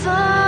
far.